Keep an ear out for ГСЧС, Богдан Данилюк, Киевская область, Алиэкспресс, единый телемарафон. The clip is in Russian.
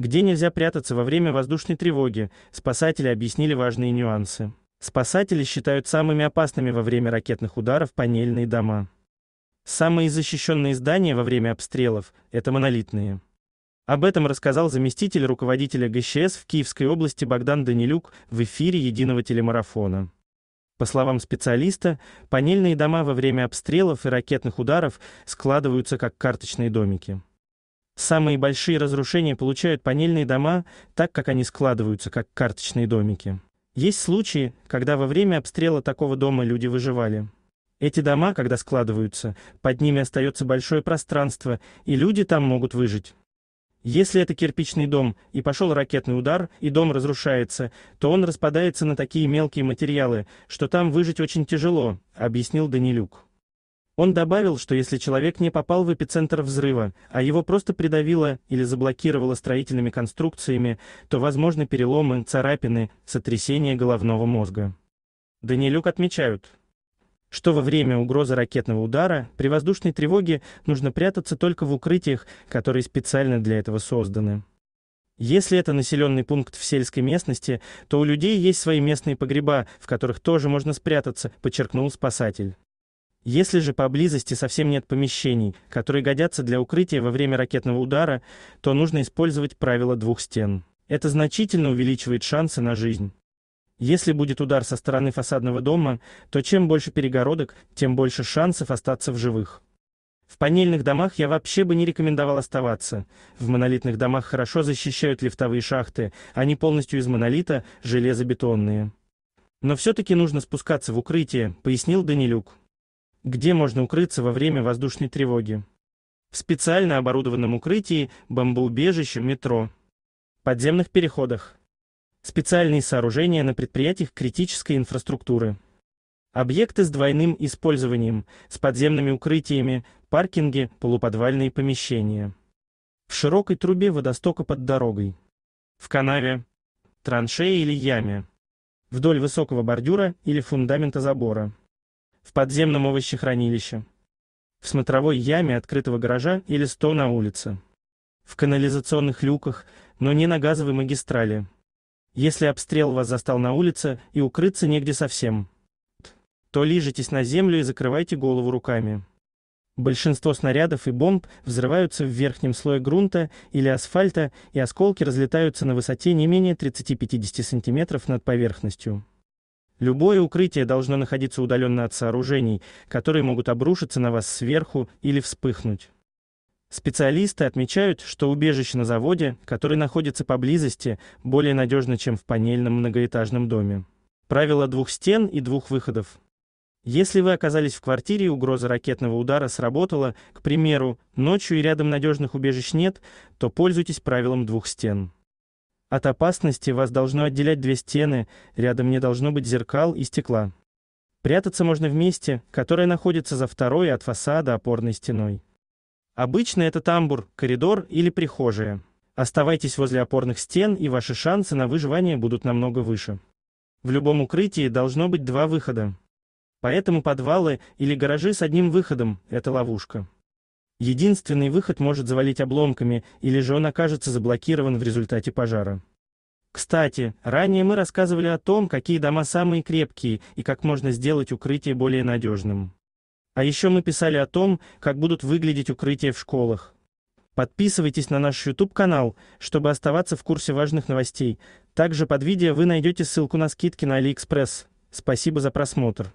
где нельзя прятаться во время воздушной тревоги, спасатели объяснили важные нюансы. Спасатели считают самыми опасными во время ракетных ударов панельные дома. Самые защищенные здания во время обстрелов – это монолитные. Об этом рассказал заместитель руководителя ГСЧС в Киевской области Богдан Данилюк в эфире единого телемарафона. По словам специалиста, панельные дома во время обстрелов и ракетных ударов складываются как карточные домики. Самые большие разрушения получают панельные дома, так как они складываются как карточные домики. Есть случаи, когда во время обстрела такого дома люди выживали. Эти дома, когда складываются, под ними остается большое пространство, и люди там могут выжить. Если это кирпичный дом, и пошел ракетный удар, и дом разрушается, то он распадается на такие мелкие материалы, что там выжить очень тяжело, объяснил Данилюк. Он добавил, что если человек не попал в эпицентр взрыва, а его просто придавило или заблокировало строительными конструкциями, то возможны переломы, царапины, сотрясение головного мозга. Данилюк отмечает, что во время угрозы ракетного удара при воздушной тревоге нужно прятаться только в укрытиях, которые специально для этого созданы. Если это населенный пункт в сельской местности, то у людей есть свои местные погреба, в которых тоже можно спрятаться, подчеркнул спасатель. Если же поблизости совсем нет помещений, которые годятся для укрытия во время ракетного удара, то нужно использовать правило двух стен. Это значительно увеличивает шансы на жизнь. Если будет удар со стороны фасадного дома, то чем больше перегородок, тем больше шансов остаться в живых. В панельных домах я вообще бы не рекомендовал оставаться. В монолитных домах хорошо защищают лифтовые шахты, они полностью из монолита, железобетонные. Но все-таки нужно спускаться в укрытие, пояснил Данилюк. Где можно укрыться во время воздушной тревоги? В специально оборудованном укрытии, бомбоубежище, метро, подземных переходах. Специальные сооружения на предприятиях критической инфраструктуры. Объекты с двойным использованием, с подземными укрытиями, паркинги, полуподвальные помещения. В широкой трубе водостока под дорогой. В канаве, траншее или яме. Вдоль высокого бордюра или фундамента забора. В подземном овощехранилище. В смотровой яме открытого гаража или СТО на улице. В канализационных люках, но не на газовой магистрали. Если обстрел вас застал на улице и укрыться негде совсем, то лежитесь на землю и закрывайте голову руками. Большинство снарядов и бомб взрываются в верхнем слое грунта или асфальта, и осколки разлетаются на высоте не менее 30-50 см над поверхностью. Любое укрытие должно находиться удаленно от сооружений, которые могут обрушиться на вас сверху или вспыхнуть. Специалисты отмечают, что убежище на заводе, который находится поблизости, более надежно, чем в панельном многоэтажном доме. Правило двух стен и двух выходов. Если вы оказались в квартире и угроза ракетного удара сработала, к примеру, ночью и рядом надежных убежищ нет, то пользуйтесь правилом двух стен. От опасности вас должно отделять две стены, рядом не должно быть зеркал и стекла. Прятаться можно в месте, которое находится за второй от фасада опорной стеной. Обычно это тамбур, коридор или прихожая. Оставайтесь возле опорных стен, и ваши шансы на выживание будут намного выше. В любом укрытии должно быть два выхода. Поэтому подвалы или гаражи с одним выходом – это ловушка. Единственный выход может завалить обломками, или же он окажется заблокирован в результате пожара. Кстати, ранее мы рассказывали о том, какие дома самые крепкие и как можно сделать укрытие более надежным. А еще мы писали о том, как будут выглядеть укрытия в школах. Подписывайтесь на наш YouTube-канал, чтобы оставаться в курсе важных новостей. Также под видео вы найдете ссылку на скидки на Алиэкспресс. Спасибо за просмотр.